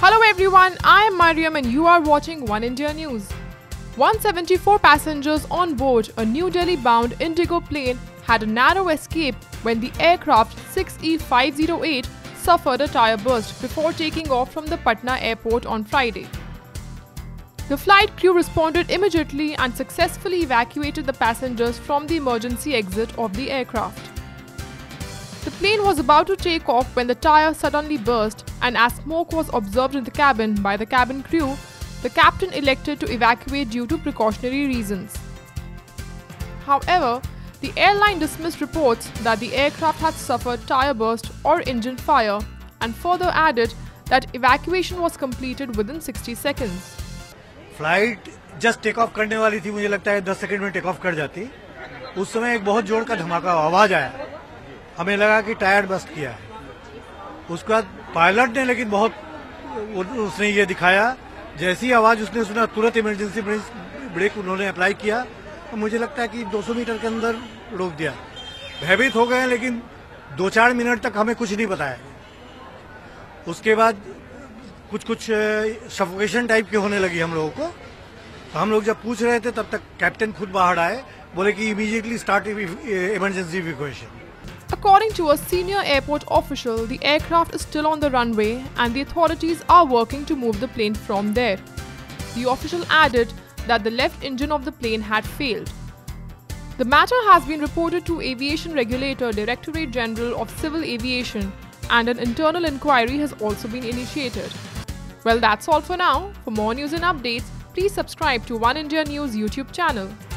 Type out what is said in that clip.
Hello everyone, I am Mariam and you are watching One India News. 174 passengers on board a New Delhi bound Indigo plane had a narrow escape when the aircraft 6E508 suffered a tyre burst before taking off from the Patna Airport on Friday. The flight crew responded immediately and successfully evacuated the passengers from the emergency exit of the aircraft. The plane was about to take off when the tyre suddenly burst, and as smoke was observed in the cabin by the cabin crew, the captain elected to evacuate due to precautionary reasons. However, the airline dismissed reports that the aircraft had suffered tyre burst or engine fire, and further added that evacuation was completed within 60 seconds. Flight just take off करने वाली थी, मुझे लगता है 10 second में take off कर जाती। उस समय एक बहुत जोर का धमाका आवाज आया, हमें लगा कि टायर बस्ट किया है। उसके बाद पायलट ने लेकिन बहुत उसने ये दिखाया, जैसी आवाज उसने सुना तुरंत इमरजेंसी ब्रेक उन्होंने अप्लाई किया। तो मुझे लगता है कि 200 मीटर के अंदर रोक दिया। भयभीत हो गए, लेकिन 2-4 मिनट तक हमें कुछ नहीं बताया। उसके बाद कुछ सफोकेशन टाइप की होने लगी हम लोगों को। तो हम लोग जब पूछ रहे थे तब तक कैप्टन खुद बाहर आए, बोले कि immediately start emergency evacuation. According to a senior airport official, the aircraft is still on the runway and the authorities are working to move the plane from there. The official added that the left engine of the plane had failed. The matter has been reported to Aviation Regulator Directorate General of Civil Aviation, and an internal inquiry has also been initiated. Well, that's all for now. For more news and updates, please subscribe to One India News YouTube channel.